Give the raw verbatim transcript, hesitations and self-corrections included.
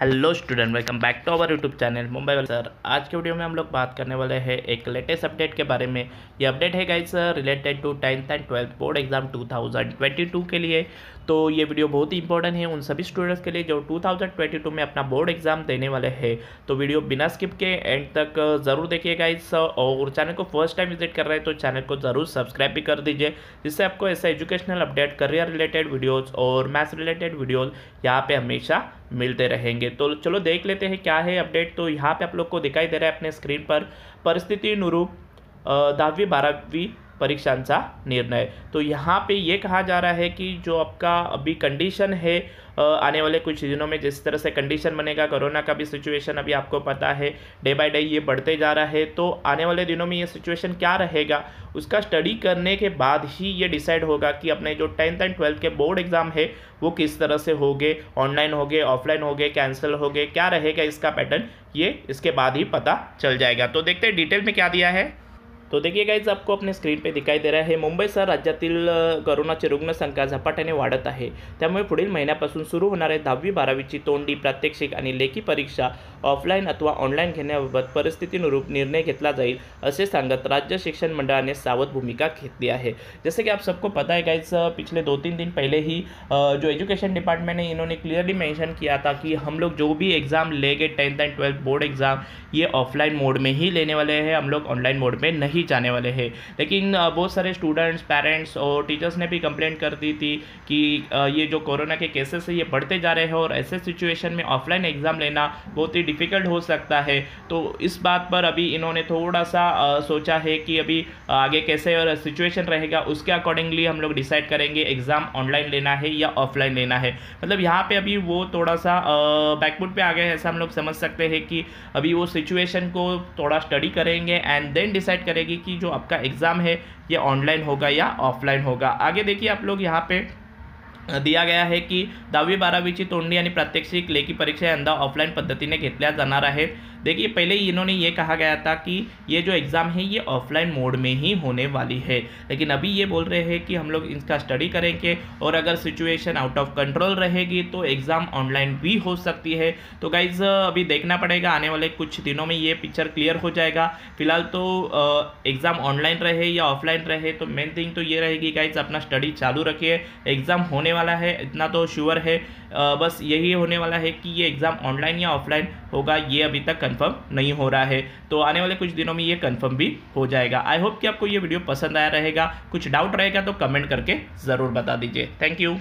Hello student, welcome back to our YouTube channel Mumbai वाले sir. आज के वीडियो में हम लोग बात करने वाले हैं एक लेटेस्ट अपडेट के बारे में। ये अपडेट है guys related to tenth and twelfth board exam दो हज़ार बाईस के लिए। तो ये वीडियो बहुत ही इंपॉर्टेंट है उन सभी स्टूडेंट्स के लिए जो दो हज़ार बाईस में अपना बोर्ड एग्जाम देने वाले हैं। तो वीडियो बिना स्किप के एंड तक ज़रूर देखिए गाइस, और चैनल को फर्स्ट टाइम विजिट कर रहे हैं तो चैनल को ज़रूर सब्सक्राइब भी कर दीजिए, जिससे आपको ऐसे educational update, career related videos और मैथ्स रिलेटेड वीडियोज़ यहाँ पर हमेशा मिलते रहेंगे। तो चलो देख लेते हैं क्या है अपडेट। तो यहाँ पे आप लोग को दिखाई दे रहा है अपने स्क्रीन पर परिस्थिति अनुरूप दसवीं बारहवीं परीक्षांचा निर्णय। तो यहाँ पे ये कहा जा रहा है कि जो आपका अभी कंडीशन है आने वाले कुछ दिनों में, जिस तरह से कंडीशन बनेगा, कोरोना का भी सिचुएशन अभी आपको पता है डे बाय डे ये बढ़ते जा रहा है। तो आने वाले दिनों में ये सिचुएशन क्या रहेगा उसका स्टडी करने के बाद ही ये डिसाइड होगा कि अपने जो टेंथ एंड ट्वेल्थ के बोर्ड एग्ज़ाम है वो किस तरह से होंगे, ऑनलाइन होंगे, ऑफलाइन होंगे, कैंसिल होंगे, क्या रहेगा इसका पैटर्न, ये इसके बाद ही पता चल जाएगा। तो देखते हैं डिटेल में क्या दिया है। तो देखिए गाइज, आपको अपने स्क्रीन पे दिखाई दे रहा है मुंबईसह राज्यातील करोनाची रुग्णसंख्या झपाट्याने वाढत आहे, त्यामुळे पुढील महिन्यापासून सुरू होणाऱ्या दहावी बारावीची तोंडी, प्रात्यक्षिक आणि लेखी परीक्षा ऑफलाईन अथवा ऑनलाईन घेण्याबाबत परिस्थितीनुरूप निर्णय घेतला जाईल असे सांगत राज्य शिक्षण मंडळाने सावध भूमिका घेतली आहे। जैसे कि आप सबको पता है गाइज, पिछले दो तीन दिन पहले ही जो एजुकेशन डिपार्टमेंट है इन्होंने क्लियरली मेंशन किया था कि हम लोग जो भी एग्ज़ाम लेंगे tenth and twelfth board exam ये ऑफलाइन मोड में ही लेने वाले हैं, हम लोग ऑनलाइन मोड में नहीं जाने वाले हैं। लेकिन बहुत सारे स्टूडेंट्स, पेरेंट्स और टीचर्स ने भी कंप्लेंट कर दी थी कि ये जो कोरोना के केसेस है ये बढ़ते जा रहे हैं और ऐसे सिचुएशन में ऑफलाइन एग्ज़ाम लेना बहुत ही डिफ़िकल्ट हो सकता है। तो इस बात पर अभी इन्होंने थोड़ा सा सोचा है कि अभी आगे कैसे और सिचुएशन रहेगा उसके अकॉर्डिंगली हम लोग डिसाइड करेंगे एग्ज़ाम ऑनलाइन लेना है या ऑफलाइन लेना है। मतलब यहाँ पर अभी वो थोड़ा सा बैकफुट पर आ गए, ऐसा हम लोग समझ सकते हैं कि अभी वो सिचुएशन को थोड़ा स्टडी करेंगे एंड देन डिसाइड करेंगे कि जो आपका एग्जाम है ये ऑनलाइन होगा या ऑफलाइन होगा। आगे देखिए आप लोग, यहाँ पे दिया गया है की दहावी बारावीची तोंडी आणि प्रात्यक्षिक लेखी परीक्षा यंदा ऑफलाइन पद्धतीने घेतल्या जाणार आहेत। देखिए पहले इन्होंने ये कहा गया था कि ये जो एग्ज़ाम है ये ऑफलाइन मोड में ही होने वाली है, लेकिन अभी ये बोल रहे हैं कि हम लोग इसका स्टडी करेंगे और अगर सिचुएशन आउट ऑफ कंट्रोल रहेगी तो एग्ज़ाम ऑनलाइन भी हो सकती है। तो गाइज़ अभी देखना पड़ेगा, आने वाले कुछ दिनों में ये पिक्चर क्लियर हो जाएगा। फिलहाल तो एग्ज़ाम ऑनलाइन रहे या ऑफलाइन रहे तो मेन थिंग तो ये रहेगी गाइज़, अपना स्टडी चालू रखिए, एग्ज़ाम होने वाला है इतना तो श्योर है। बस यही होने वाला है कि ये एग्ज़ाम ऑनलाइन या ऑफलाइन होगा ये अभी तक कंफर्म नहीं हो रहा है, तो आने वाले कुछ दिनों में ये कंफर्म भी हो जाएगा। आई होप कि आपको ये वीडियो पसंद आया रहेगा। कुछ डाउट रहेगा तो कमेंट करके ज़रूर बता दीजिए। Thank you.